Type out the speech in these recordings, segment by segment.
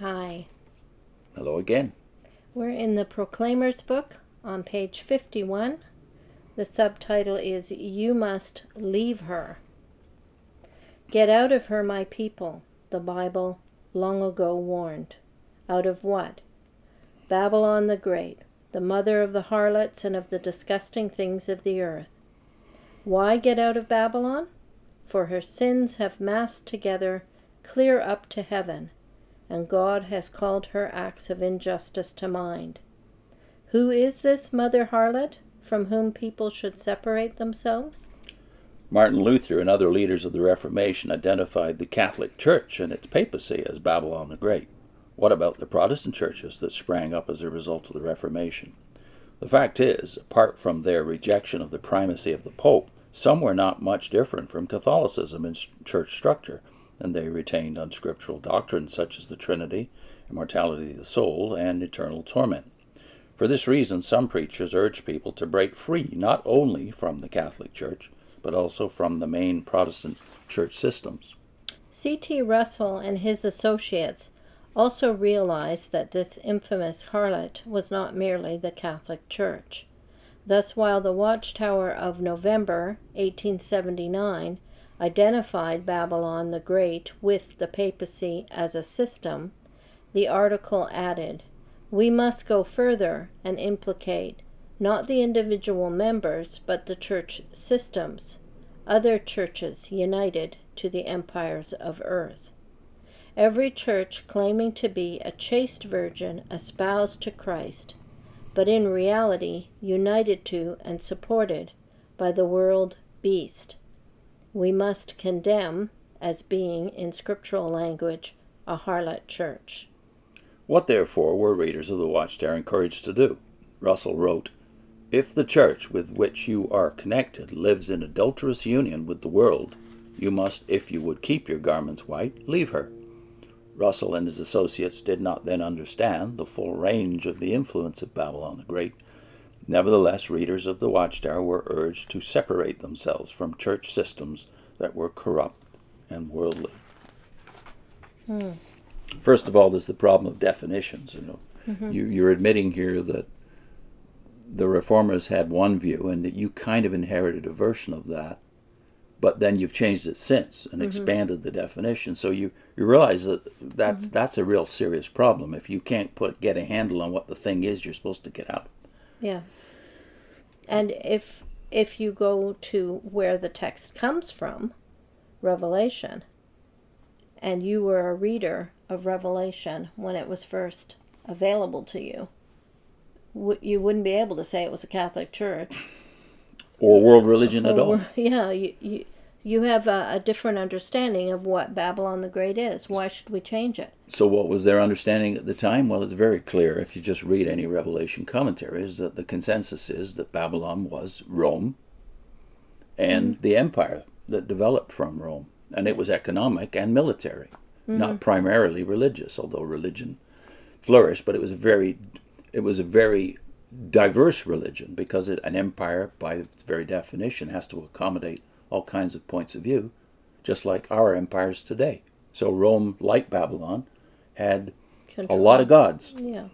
Hi. Hello again. We're in the Proclaimers book on page 51. The subtitle is, You Must Leave Her. Get out of her, my people, the Bible long ago warned. Out of what? Babylon the Great, the mother of the harlots and of the disgusting things of the earth. Why get out of Babylon? For her sins have massed together clear up to heaven, and God has called her acts of injustice to mind. Who is this mother harlot from whom people should separate themselves? Martin Luther and other leaders of the Reformation identified the Catholic Church and its papacy as Babylon the Great. What about the Protestant churches that sprang up as a result of the Reformation? The fact is, apart from their rejection of the primacy of the Pope, some were not much different from Catholicism in church structure, and they retained unscriptural doctrines such as the Trinity, immortality of the soul, and eternal torment. For this reason, some preachers urge people to break free not only from the Catholic Church, but also from the main Protestant church systems. C.T. Russell and his associates also realized that this infamous harlot was not merely the Catholic Church. Thus, while the Watchtower of November 1879 identified Babylon the Great with the papacy as a system, the article added, we must go further and implicate not the individual members, but the church systems, other churches united to the empires of earth. Every church claiming to be a chaste virgin espoused to Christ, but in reality united to and supported by the world beast. We must condemn, as being, in scriptural language, a harlot church. What, therefore, were readers of the Watchtower encouraged to do? Russell wrote, if the church with which you are connected lives in adulterous union with the world, you must, if you would keep your garments white, leave her. Russell and his associates did not then understand the full range of the influence of Babylon the Great. Nevertheless, readers of the Watchtower were urged to separate themselves from church systems that were corrupt and worldly. First of all, there's the problem of definitions. You know, you're admitting here that the Reformers had one view and that you kind of inherited a version of that, but then you've changed it since and expanded the definition. So you realize that that's a real serious problem if you can't get a handle on what the thing is you're supposed to get out. Yeah. And if you go to where the text comes from, Revelation, and you were a reader of Revelation when it was first available to you, you wouldn't be able to say it was a Catholic Church. Or world religion at all. Yeah, you have a different understanding of what Babylon the Great is. Why should we change it? So what was their understanding at the time? Well, it's very clear, if you just read any Revelation commentaries, that the consensus is that Babylon was Rome and the empire that developed from Rome. And it was economic and military, not primarily religious, although religion flourished, but it was a very diverse religion, because an empire, by its very definition, has to accommodate all kinds of points of view, just like our empires today. So Rome, like Babylon, had a lot of gods. Yeah.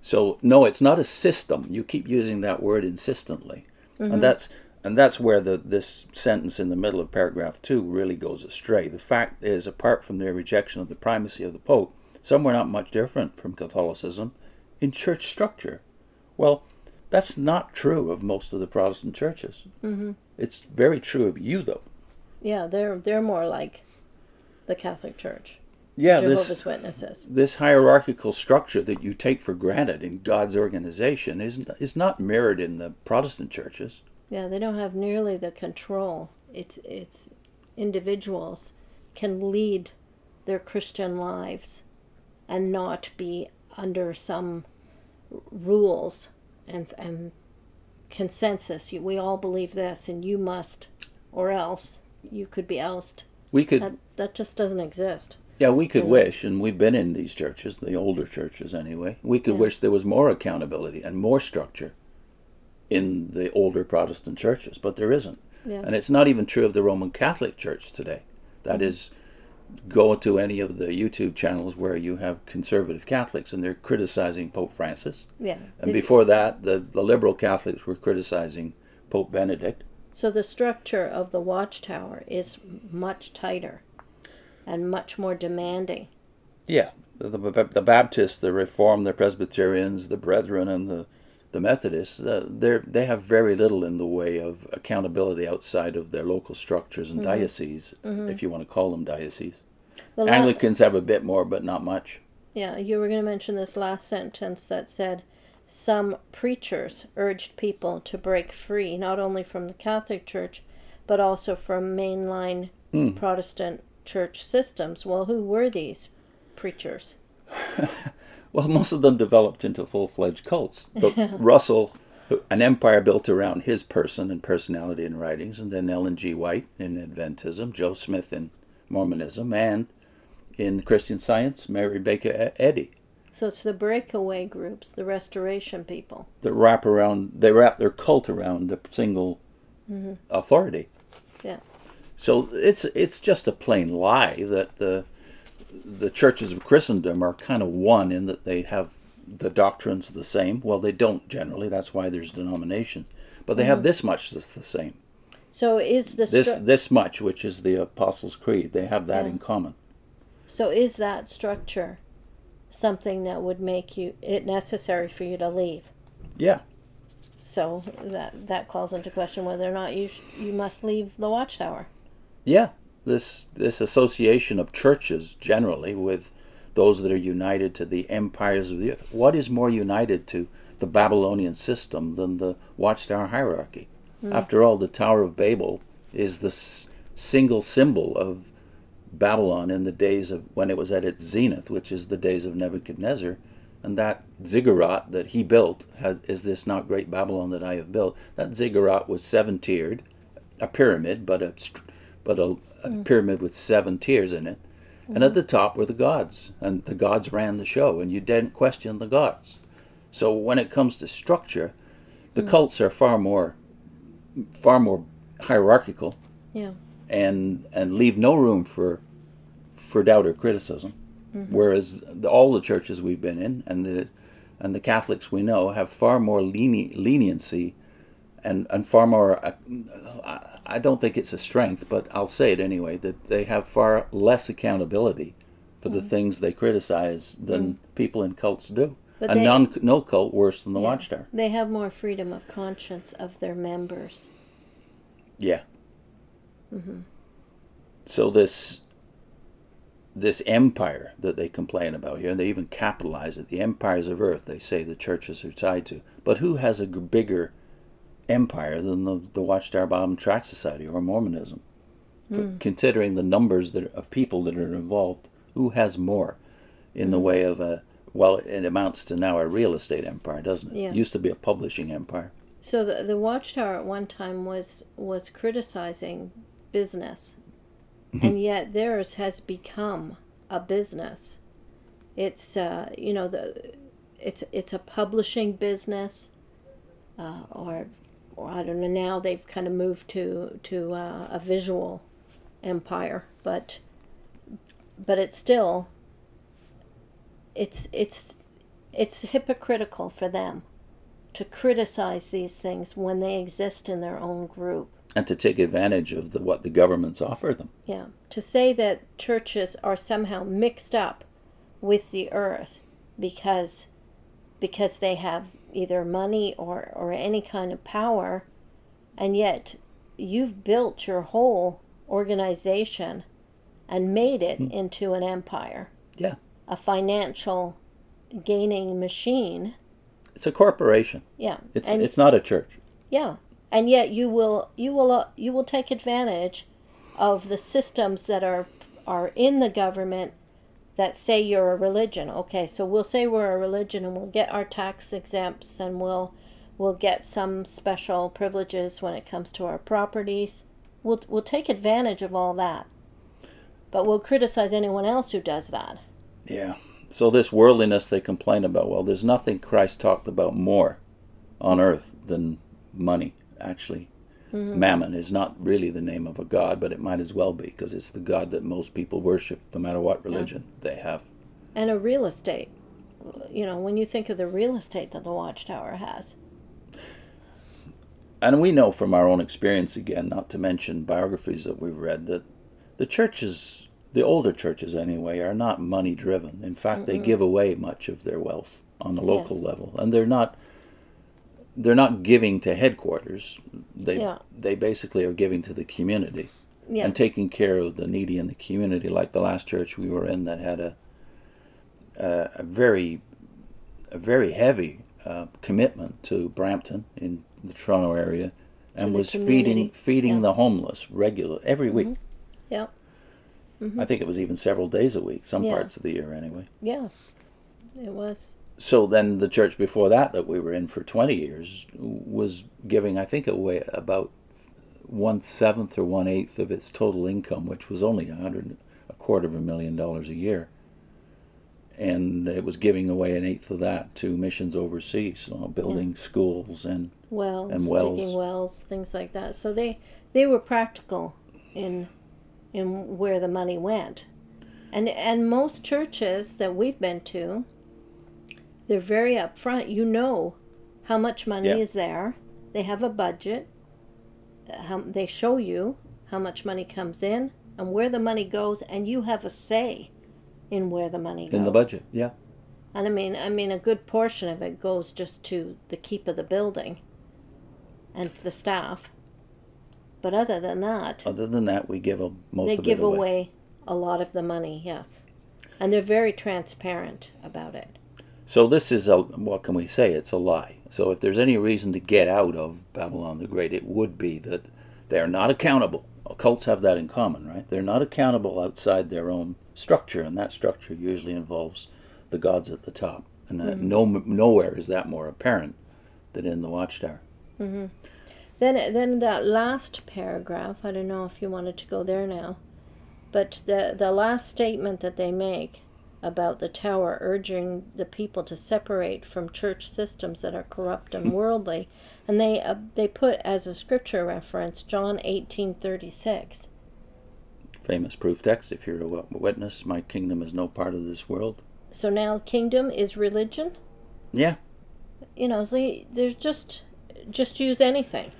So no, it's not a system. You keep using that word insistently, and that's where this sentence in the middle of paragraph 2 really goes astray. The fact is, apart from their rejection of the primacy of the Pope, some were not much different from Catholicism in church structure. Well, that's not true of most of the Protestant churches. It's very true of you, though. Yeah, they're more like the Catholic Church. Yeah, Jehovah's Witnesses. This hierarchical structure that you take for granted in God's organization is not mirrored in the Protestant churches. Yeah, they don't have nearly the control. It's individuals can lead their Christian lives and not be under some rules and consensus. We all believe this, and you must, or else you could be ousted. We could. That just doesn't exist. Yeah, we could wish, and we've been in these churches, the older churches anyway, we could wish there was more accountability and more structure in the older Protestant churches, but there isn't. And it's not even true of the Roman Catholic Church today. That is, go to any of the YouTube channels where you have conservative Catholics, and they're criticizing Pope Francis. Yeah. And before that, the liberal Catholics were criticizing Pope Benedict. So the structure of the Watchtower is much tighter and much more demanding. Yeah. The Baptists, the Reformed, the Presbyterians, the Brethren, and the Methodists, they have very little in the way of accountability outside of their local structures and dioceses, if you want to call them dioceses. The Anglicans have a bit more, but not much. Yeah, you were going to mention this last sentence that said, some preachers urged people to break free, not only from the Catholic Church, but also from mainline Protestant church systems. Well, who were these preachers? Well, most of them developed into full-fledged cults. But Russell, an empire built around his person and personality and writings, and then Ellen G. White in Adventism, Joe Smith in Mormonism, and in Christian Science, Mary Baker Eddy. So it's the breakaway groups, the restoration people. They wrap their cult around a single authority. Yeah. So it's just a plain lie that the churches of Christendom are kind of one in that they have the doctrines the same. Well, they don't generally. That's why there's denomination. But they have this much that's the same. So is this much, which is the Apostles' Creed, they have that in common. So is that structure something that would make it necessary for you to leave? Yeah. So that calls into question whether or not you must leave the Watchtower. Yeah. This association of churches generally with those that are united to the empires of the earth. What is more united to the Babylonian system than the Watchtower hierarchy? After all, the Tower of Babel is the single symbol of Babylon in the days of when it was at its zenith, which is the days of Nebuchadnezzar. And that ziggurat that he built, is this not great Babylon that I have built? That ziggurat was 7-tiered, a pyramid, but a pyramid with 7 tiers in it. And at the top were the gods, and the gods ran the show, and you didn't question the gods. So when it comes to structure, the cults are far more hierarchical, and leave no room for doubt or criticism. Whereas all the churches we've been in, and the Catholics we know, have far more leniency. And far more, I don't think it's a strength, but I'll say it anyway, that they have far less accountability for the things they criticize than people in cults do. But no cult worse than the Watchtower. They have more freedom of conscience of their members. Yeah. So this empire that they complain about here, and they even capitalize it, the empires of earth, they say the churches are tied to. But who has a bigger empire than the Watchtower Bible and Tract Society or Mormonism? Considering the numbers of people that are involved, who has more in the way of well, it amounts to now a real estate empire, doesn't it? It used to be a publishing empire. So the Watchtower at one time was criticizing business, and yet theirs has become a business. It's you know, it's a publishing business, or I don't know, now they've kind of moved to a visual empire, but it's still it's hypocritical for them to criticize these things when they exist in their own group, and to take advantage of what the governments offer them. Yeah, to say that churches are somehow mixed up with the earth because they have either money or any kind of power, and yet you've built your whole organization and made it into an empire. Yeah. A financial gaining machine. It's a corporation. Yeah. It's not a church. Yeah. And yet you will take advantage of the systems that are in the government that say you're a religion. Okay, so we'll say we're a religion and we'll get our tax exempts and we'll get some special privileges when it comes to our properties. We'll take advantage of all that, but we'll criticize anyone else who does that. Yeah. So this worldliness they complain about, well, there's nothing Christ talked about more on earth than money, actually. Mm-hmm. Mammon is not really the name of a god, but it might as well be, because it's the god that most people worship, no matter what religion they have. And a real estate. You know, when you think of the real estate that the Watchtower has. And we know from our own experience, again, not to mention biographies that we've read, that the churches, the older churches anyway, are not money-driven. In fact, they give away much of their wealth on the local level. And they're not giving to headquarters. They basically are giving to the community and taking care of the needy in the community, like the last church we were in that had a very heavy commitment to Brampton in the Toronto area, and was feeding the homeless regularly every week. Yeah. Mm-hmm. I think it was even several days a week, some parts of the year anyway. Yeah, it was. So then the church before that we were in for 20 years was giving, I think, away about 1/7 or 1/8 of its total income, which was only $250,000 a year. And it was giving away 1/8 of that to missions overseas, you know, building schools and wells, digging wells, things like that. So they were practical in where the money went, and most churches that we've been to, they're very upfront. You know how much money is there. They have a budget. They show you how much money comes in and where the money goes, and you have a say in where the money goes. In the budget, yeah. And I mean, a good portion of it goes just to the keep of the building and to the staff. But other than that, we give away a lot of the money, yes. And they're very transparent about it. So this is a, what can we say? It's a lie. So if there's any reason to get out of Babylon the Great, it would be that they're not accountable. Cults have that in common, right? They're not accountable outside their own structure, and that structure usually involves the gods at the top. And nowhere is that more apparent than in the Watchtower. Mm-hmm. Then that last paragraph, I don't know if you wanted to go there now, but the last statement that they make about the tower urging the people to separate from church systems that are corrupt and worldly, and they put as a scripture reference John 18:36. Famous proof text, if you're a witness, my kingdom is no part of this world. So now kingdom is religion? Yeah. You know, so they're just use anything.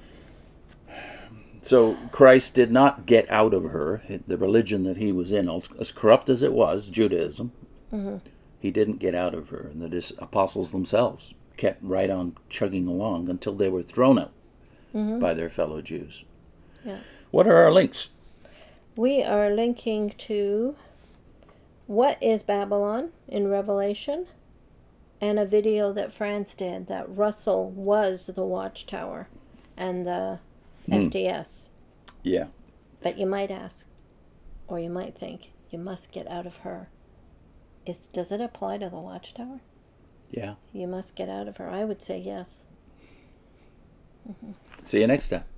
So Christ did not get out of her, the religion that he was in, as corrupt as it was, Judaism. Mm-hmm. He didn't get out of her, and the apostles themselves kept right on chugging along until they were thrown out by their fellow Jews. Yeah. What are our links? We are linking to What is Babylon in Revelation, and a video that Franz did that Russell was the Watchtower and the FDS. Yeah. But you might ask, or you might think, you must get out of her. Does it apply to the Watchtower? Yeah. You must get out of her. I would say yes. See you next time.